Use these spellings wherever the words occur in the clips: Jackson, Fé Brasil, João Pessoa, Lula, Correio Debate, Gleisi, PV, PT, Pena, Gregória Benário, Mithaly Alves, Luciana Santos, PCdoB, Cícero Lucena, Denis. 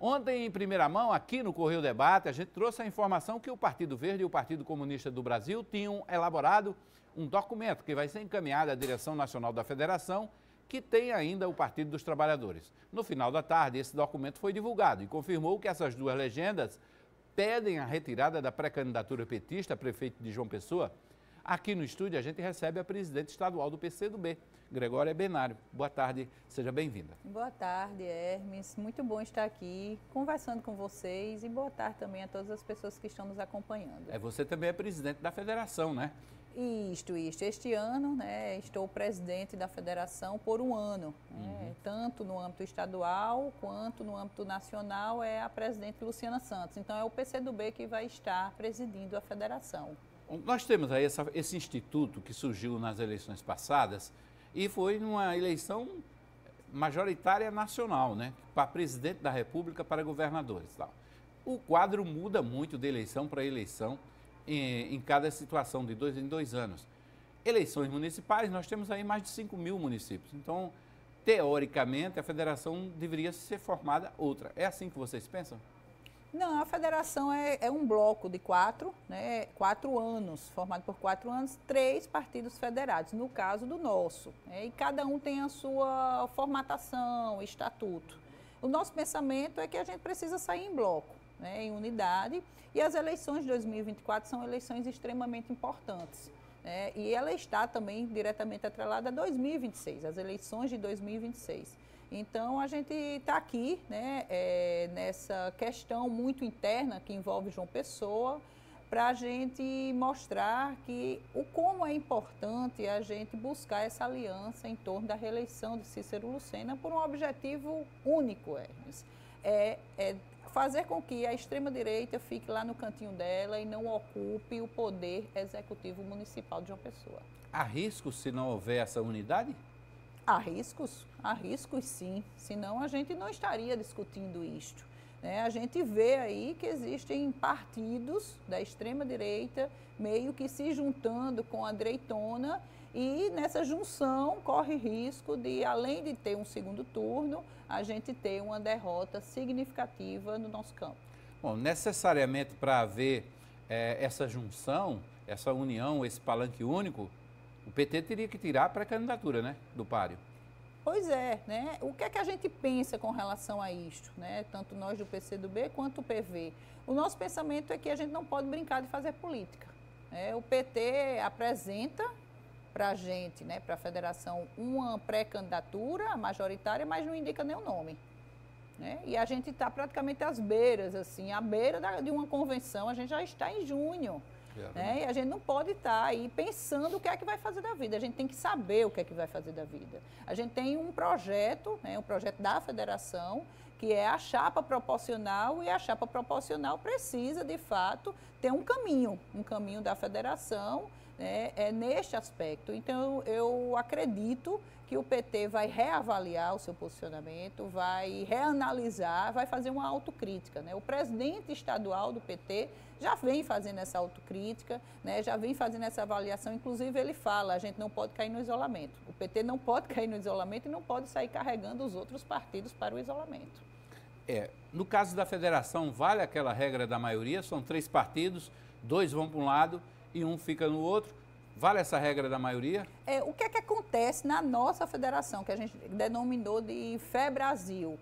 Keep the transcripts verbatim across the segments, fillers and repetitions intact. Ontem, em primeira mão, aqui no Correio Debate, a gente trouxe a informação que o Partido Verde e o Partido Comunista do Brasil tinham elaborado um documento que vai ser encaminhado à Direção Nacional da Federação, que tem ainda o Partido dos Trabalhadores. No final da tarde, esse documento foi divulgado e confirmou que essas duas legendas pedem a retirada da pré-candidatura petista a prefeito de João Pessoa. Aqui no estúdio, a gente recebe a presidente estadual do P C do B, Gregória Benário. Boa tarde, seja bem-vinda. Boa tarde, Hermes. Muito bom estar aqui conversando com vocês e boa tarde também a todas as pessoas que estão nos acompanhando. É, você também é presidente da federação, né? Isto, isto. Este ano, né, estou presidente da federação por um ano. Uhum. Né, tanto no âmbito estadual quanto no âmbito nacional é a presidente Luciana Santos. Então é o P C do B que vai estar presidindo a federação. Nós temos aí essa, esse instituto que surgiu nas eleições passadas, e foi numa eleição majoritária nacional, né? Para presidente da República, para governadores. Tal. O quadro muda muito de eleição para eleição, em, em cada situação, de dois em dois anos. Eleições municipais, nós temos aí mais de cinco mil municípios. Então, teoricamente, a federação deveria ser formada outra. É assim que vocês pensam? Não, a federação é, é um bloco de quatro, né, quatro anos, formado por quatro anos, três partidos federados, no caso do nosso. Né, e cada um tem a sua formatação, estatuto. O nosso pensamento é que a gente precisa sair em bloco, né, em unidade, e as eleições de dois mil e vinte e quatro são eleições extremamente importantes. Né, e ela está também diretamente atrelada a dois mil e vinte e seis, as eleições de dois mil e vinte e seis. Então, a gente está aqui, né, é, nessa questão muito interna que envolve João Pessoa, para a gente mostrar que, o como é importante a gente buscar essa aliança em torno da reeleição de Cícero Lucena por um objetivo único, Hermes. É, é fazer com que a extrema-direita fique lá no cantinho dela e não ocupe o poder executivo municipal de João Pessoa. Há risco se não houver essa unidade? Há riscos? Há riscos, sim, senão a gente não estaria discutindo isto. Né? A gente vê aí que existem partidos da extrema-direita meio que se juntando com a direitona e nessa junção corre risco de, além de ter um segundo turno, a gente ter uma derrota significativa no nosso campo. Bom, necessariamente para haver eh, essa junção, essa união, esse palanque único, o P T teria que tirar a pré-candidatura, né, do páreo. Pois é, né? O que é que a gente pensa com relação a isto, né? Tanto nós do P C do B quanto o P V. O nosso pensamento é que a gente não pode brincar de fazer política. Né? O P T apresenta para a gente, né, para a federação, uma pré-candidatura majoritária, mas não indica nenhum nome. Né? E a gente está praticamente às beiras, assim, à beira da, de uma convenção, a gente já está em junho. Né? E a gente não pode estar aí pensando o que é que vai fazer da vida, a gente tem que saber o que é que vai fazer da vida. A gente tem um projeto, né, um projeto da federação, que é a chapa proporcional, e a chapa proporcional precisa, de fato, ter um caminho, um caminho da federação, né, é neste aspecto. Então, eu acredito que o P T vai reavaliar o seu posicionamento, vai reanalisar, vai fazer uma autocrítica. Né? O presidente estadual do P T já vem fazendo essa autocrítica, né? Já vem fazendo essa avaliação, inclusive ele fala, a gente não pode cair no isolamento. O P T não pode cair no isolamento e não pode sair carregando os outros partidos para o isolamento. É, no caso da federação, vale aquela regra da maioria, são três partidos, dois vão para um lado e um fica no outro. Vale essa regra da maioria? É, o que é que acontece na nossa federação, que a gente denominou de Fé Brasil,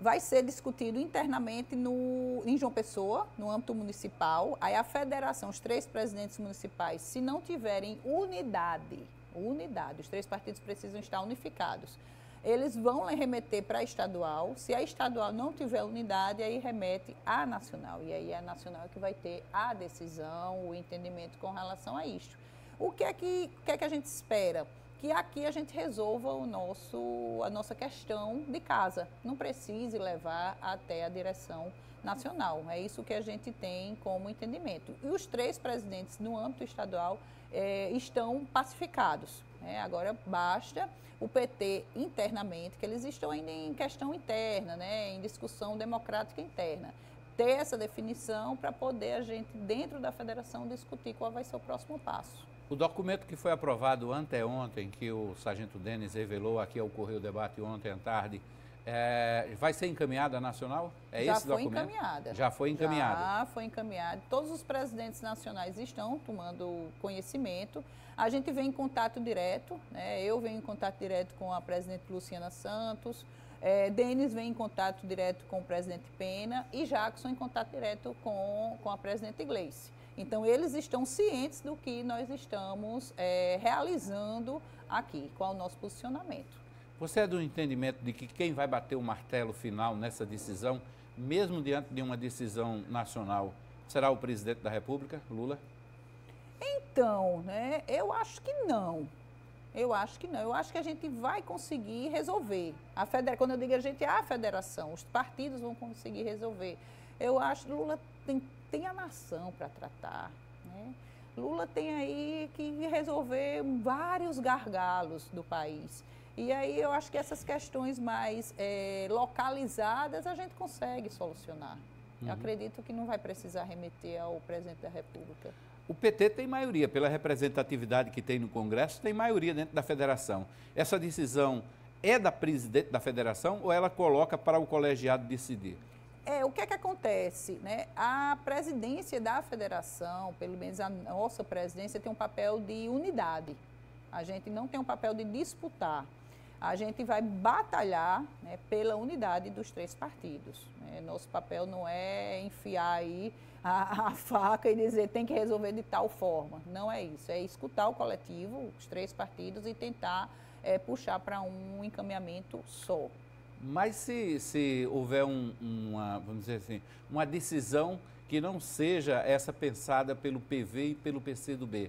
vai ser discutido internamente no, em João Pessoa, no âmbito municipal. Aí a federação, os três presidentes municipais, se não tiverem unidade, unidade, os três partidos precisam estar unificados, eles vão remeter para a estadual. Se a estadual não tiver unidade, aí remete à nacional. E aí a nacional é que vai ter a decisão, o entendimento com relação a isto. O que é que, que, é que a gente espera? Que aqui a gente resolva o nosso, a nossa questão de casa. Não precise levar até a direção nacional. É isso que a gente tem como entendimento. E os três presidentes no âmbito estadual eh, estão pacificados. É, agora basta o P T internamente, que eles estão ainda em questão interna, né, em discussão democrática interna, ter essa definição para poder a gente, dentro da federação, discutir qual vai ser o próximo passo. O documento que foi aprovado anteontem, que o sargento Denis revelou aqui ao Correio Debate ontem à tarde, É, vai ser encaminhada a nacional? É já esse foi documento? Encaminhada. Já foi encaminhada. Já foi encaminhada. Todos os presidentes nacionais estão tomando conhecimento. A gente vem em contato direto, né? Eu venho em contato direto com a presidente Luciana Santos, é, Denis vem em contato direto com o presidente Pena e Jackson em contato direto com, com a presidente Gleisi. Então, eles estão cientes do que nós estamos é, realizando aqui, qual é o nosso posicionamento. Você é do entendimento de que quem vai bater o martelo final nessa decisão, mesmo diante de uma decisão nacional, será o presidente da República, Lula? Então, né, eu acho que não. Eu acho que não. Eu acho que a gente vai conseguir resolver. A federa... Quando eu digo a gente, a federação, os partidos vão conseguir resolver. Eu acho que Lula tem, tem a nação para tratar, né? Lula tem aí que resolver vários gargalos do país. E aí eu acho que essas questões mais é, localizadas a gente consegue solucionar. Uhum. Eu acredito que não vai precisar remeter ao presidente da República. O P T tem maioria, pela representatividade que tem no Congresso, tem maioria dentro da federação. Essa decisão é da presidente da federação ou ela coloca para o colegiado decidir? É, o que é que acontece, né? A presidência da federação, pelo menos a nossa presidência, tem um papel de unidade. A gente não tem um papel de disputar. A gente vai batalhar, né, pela unidade dos três partidos, né? Nosso papel não é enfiar aí a, a faca e dizer tem que resolver de tal forma. Não é isso, é escutar o coletivo, os três partidos, e tentar é, puxar para um encaminhamento só. Mas se, se houver um, uma, vamos dizer assim, uma decisão que não seja essa pensada pelo P V e pelo P C do B,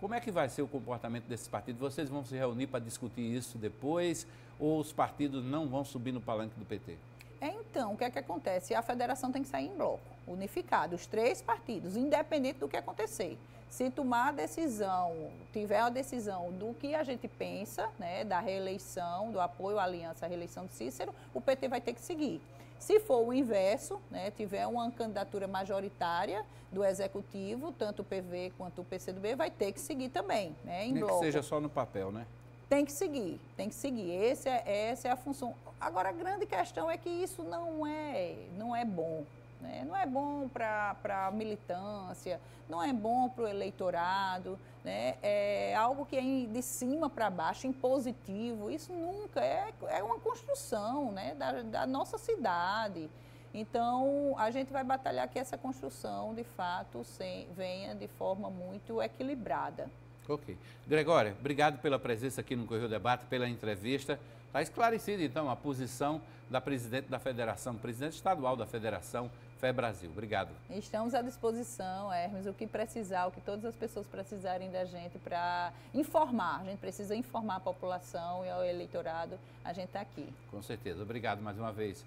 como é que vai ser o comportamento desses partidos? Vocês vão se reunir para discutir isso depois ou os partidos não vão subir no palanque do P T? É, então, o que é que acontece? A federação tem que sair em bloco, unificado, os três partidos, independente do que acontecer. Se tomar a decisão, tiver a decisão do que a gente pensa, né, da reeleição, do apoio à aliança à reeleição de Cícero, o P T vai ter que seguir. Se for o inverso, né, tiver uma candidatura majoritária do Executivo, tanto o P V quanto o P C do B, vai ter que seguir também, né, em bloco. Nem que seja só no papel, né? Tem que seguir, tem que seguir. Esse é, essa é a função. Agora, a grande questão é que isso não é, não é bom, né? Não é bom para a militância, não é bom para o eleitorado, né? É algo que é de cima para baixo, impositivo. Isso nunca é, é uma construção, né, da, da nossa cidade. Então, a gente vai batalhar que essa construção, de fato, sem, venha de forma muito equilibrada. Ok. Gregória, obrigado pela presença aqui no Correio Debate, pela entrevista. Está esclarecida, então, a posição da presidente da federação, presidente estadual da federação, Fé Brasil. Obrigado. Estamos à disposição, Hermes, o que precisar, o que todas as pessoas precisarem da gente para informar. A gente precisa informar a população e ao eleitorado. A gente está aqui. Com certeza. Obrigado mais uma vez.